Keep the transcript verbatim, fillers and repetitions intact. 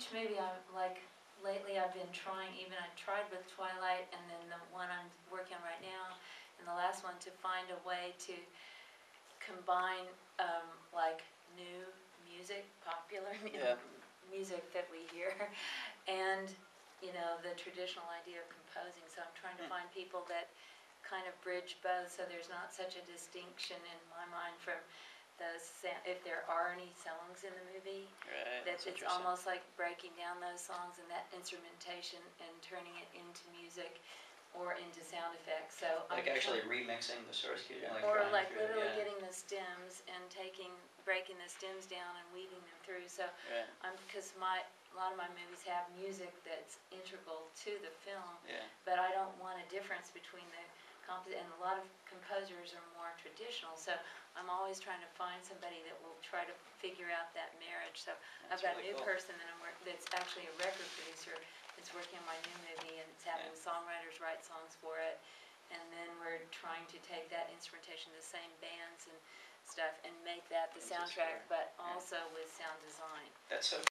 each movie, I'm like, lately I've been trying, even I tried with Twilight and then the one I'm working on right now and the last one, to find a way to combine um, like new music, popular yeah. music that we hear, and you know, the traditional idea of composing. So I'm trying to mm. find people that kind of bridge both, so there's not such a distinction in my mind from those, if there are any songs in the movie, right, that it's almost like breaking down those songs and that instrumentation and turning it into music or into sound effects. So like I'm actually trying, remixing the source music, like or like through, literally yeah. getting the stems and taking, breaking the stems down and weaving them through. So right. I'm because my a lot of my movies have music that's integral to the film, yeah. but I don't want a difference between the. And a lot of composers are more traditional, so I'm always trying to find somebody that will try to figure out that marriage. So that's I've got really a new cool. person that I'm work that's actually a record producer that's working on my new movie, and it's having yeah. songwriters write songs for it, and then we're trying to take that instrumentation, the same bands and stuff, and make that the soundtrack, but also yeah. with sound design. That's so